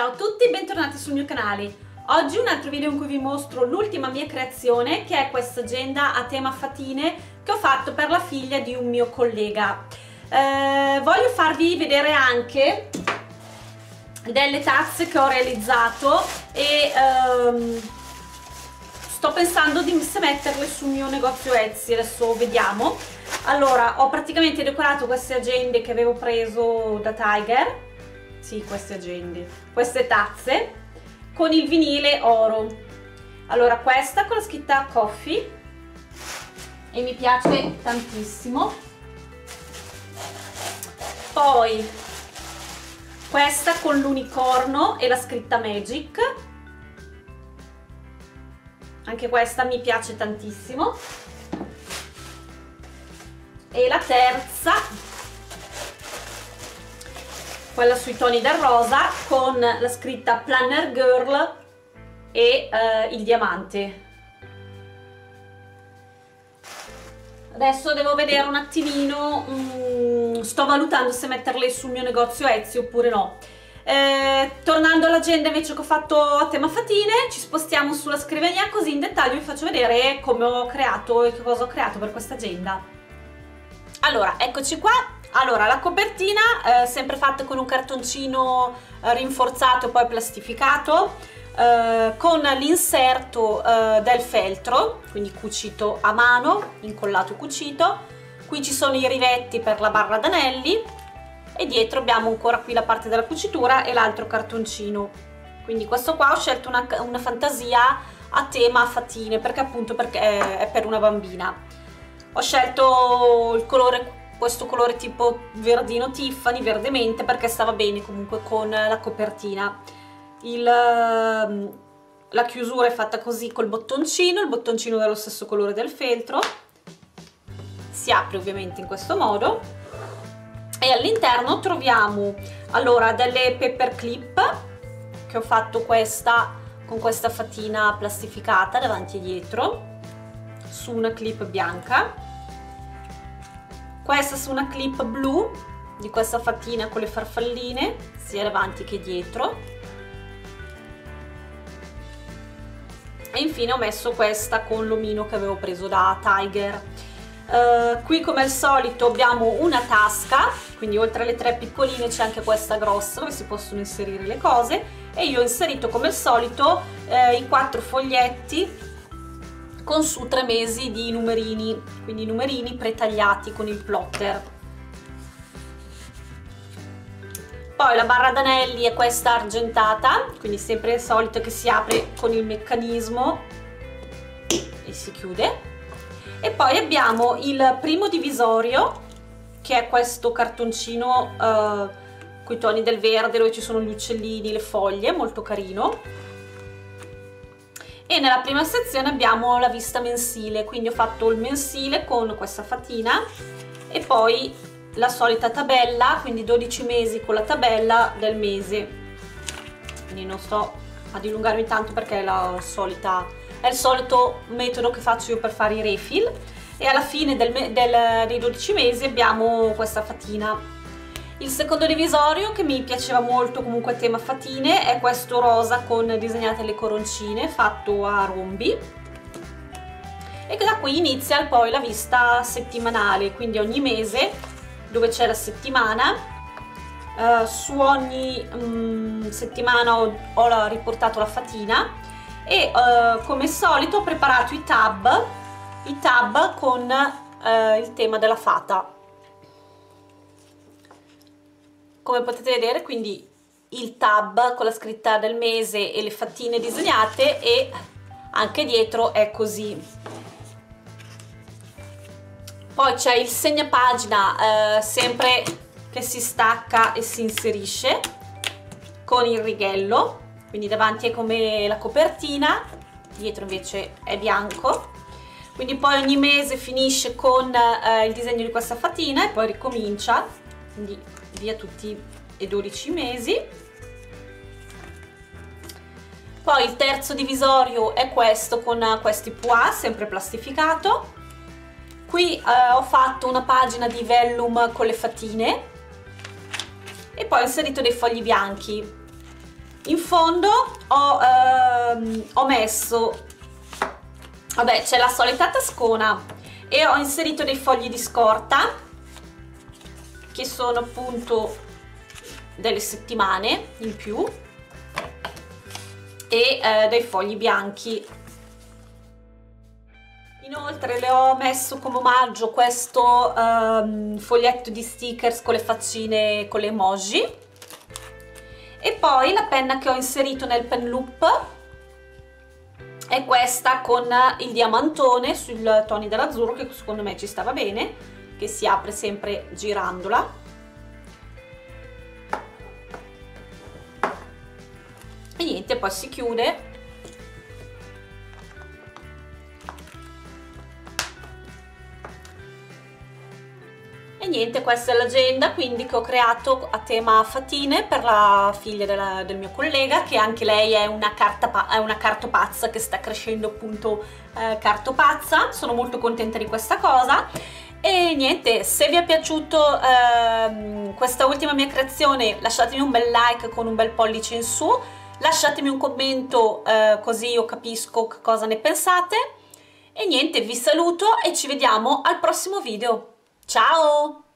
Ciao a tutti e bentornati sul mio canale. Oggi un altro video in cui vi mostro l'ultima mia creazione, che è questa agenda a tema fatine che ho fatto per la figlia di un mio collega. Voglio farvi vedere anche delle tazze che ho realizzato e sto pensando di se metterle sul mio negozio Etsy, adesso vediamo. Allora, ho praticamente decorato queste agende che avevo preso da Tiger, sì, queste agende, queste tazze, con il vinile oro. Allora, questa con la scritta coffee, e mi piace tantissimo. Poi questa con l'unicorno e la scritta magic, anche questa mi piace tantissimo. E la terza, quella sui toni del rosa, con la scritta Planner Girl e il diamante. Adesso devo vedere un attimino, sto valutando se metterle sul mio negozio Etsy oppure no. Tornando all'agenda invece che ho fatto a tema fatine, ci spostiamo sulla scrivania, così in dettaglio vi faccio vedere come ho creato e che cosa ho creato per questa agenda. Allora, eccoci qua. Allora, la copertina sempre fatta con un cartoncino rinforzato e poi plastificato, con l'inserto del feltro, quindi cucito a mano, incollato cucito. Qui ci sono i rivetti per la barra d'anelli e dietro abbiamo ancora qui la parte della cucitura e l'altro cartoncino. Quindi questo qua, ho scelto una fantasia a tema fatine perché appunto è per una bambina. Ho scelto il colore, questo colore tipo verdino Tiffany, verde mente, perché stava bene comunque con la copertina. La chiusura è fatta così col bottoncino, il bottoncino dello stesso colore del feltro, si apre ovviamente in questo modo, e all'interno troviamo allora delle paper clip che ho fatto questa con questa fatina plastificata davanti e dietro su una clip bianca, questa su una clip blu di questa fatina con le farfalline sia davanti che dietro, e infine ho messo questa con l'omino che avevo preso da Tiger. Qui come al solito abbiamo una tasca, quindi oltre alle tre piccoline c'è anche questa grossa dove si possono inserire le cose, e io ho inserito come al solito i 4 foglietti con su 3 mesi di numerini, quindi numerini pretagliati con il plotter. Poi la barra d'anelli è questa argentata, quindi sempre il solito che si apre con il meccanismo e si chiude. E poi abbiamo il primo divisorio, che è questo cartoncino coi toni del verde dove ci sono gli uccellini, le foglie, molto carino. E nella prima sezione abbiamo la vista mensile, quindi ho fatto il mensile con questa fatina e poi la solita tabella, quindi 12 mesi con la tabella del mese. Quindi non sto a dilungarmi tanto perché è la solita, è il solito metodo che faccio io per fare i refill. E alla fine dei 12 mesi abbiamo questa fatina. Il secondo divisorio, che mi piaceva molto comunque a tema fatine, è questo rosa con disegnate le coroncine, fatto a rombi, e da qui inizia poi la vista settimanale, quindi ogni mese dove c'è la settimana. Su ogni settimana ho riportato la fatina e come solito ho preparato i tab con il tema della fata, come potete vedere, quindi il tab con la scritta del mese e le fatine disegnate, e anche dietro è così. Poi c'è il segnapagina sempre che si stacca e si inserisce con il righello, quindi davanti è come la copertina, dietro invece è bianco. Quindi poi ogni mese finisce con il disegno di questa fatina e poi ricomincia, quindi via tutti e 12 mesi. Poi il terzo divisorio è questo con questi pois, sempre plastificato. Qui ho fatto una pagina di vellum con le fatine e poi ho inserito dei fogli bianchi. in fondo ho messo, vabbè, c'è la solita tascona e ho inserito dei fogli di scorta che sono appunto delle settimane in più e dei fogli bianchi. Inoltre le ho messo come omaggio questo foglietto di stickers con le faccine, con le emoji, e poi la penna che ho inserito nel pen loop è questa con il diamantone sui toni dell'azzurro, che secondo me ci stava bene, che si apre sempre girandola. E niente, poi si chiude e niente, questa è l'agenda quindi che ho creato a tema fatine per la figlia del mio collega, che anche lei è una cartopazza che sta crescendo, appunto cartopazza. Sono molto contenta di questa cosa. E niente, se vi è piaciuto questa ultima mia creazione, lasciatemi un bel like con un bel pollice in su, lasciatemi un commento così io capisco che cosa ne pensate. E niente, vi saluto e ci vediamo al prossimo video. Ciao!